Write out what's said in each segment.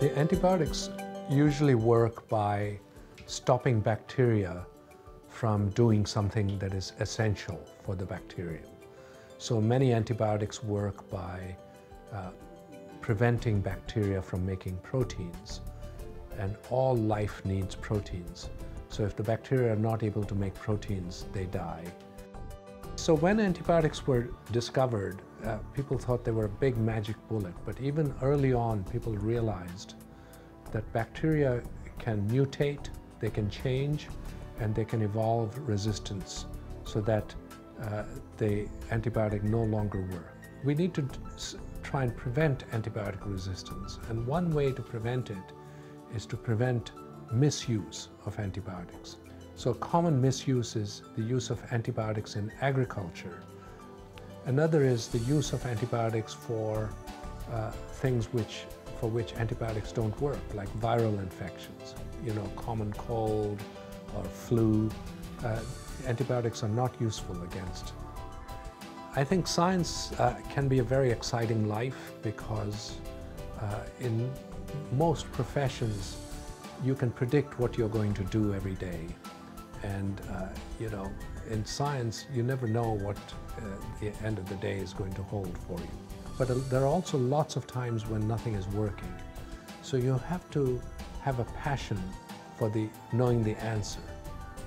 The antibiotics usually work by stopping bacteria from doing something that is essential for the bacterium. So many antibiotics work by preventing bacteria from making proteins, and all life needs proteins. So if the bacteria are not able to make proteins, they die. So when antibiotics were discovered, people thought they were a big magic bullet, but even early on, people realized that bacteria can mutate, they can change, and they can evolve resistance so that the antibiotic no longer works. We need to try and prevent antibiotic resistance, and one way to prevent it is to prevent misuse of antibiotics. So a common misuse is the use of antibiotics in agriculture. Another is the use of antibiotics for things for which antibiotics don't work, like viral infections, common cold, or flu. Antibiotics are not useful against. I think science can be a very exciting life, because in most professions you can predict what you're going to do every day, and in science you never know what the end of the day is going to hold for you. But there are also lots of times when nothing is working, so you have to have a passion for knowing the answer.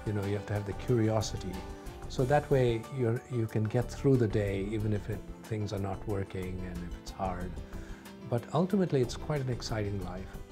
You have to have the curiosity. So that way you can get through the day, even if things are not working and if it's hard. But ultimately, it's quite an exciting life.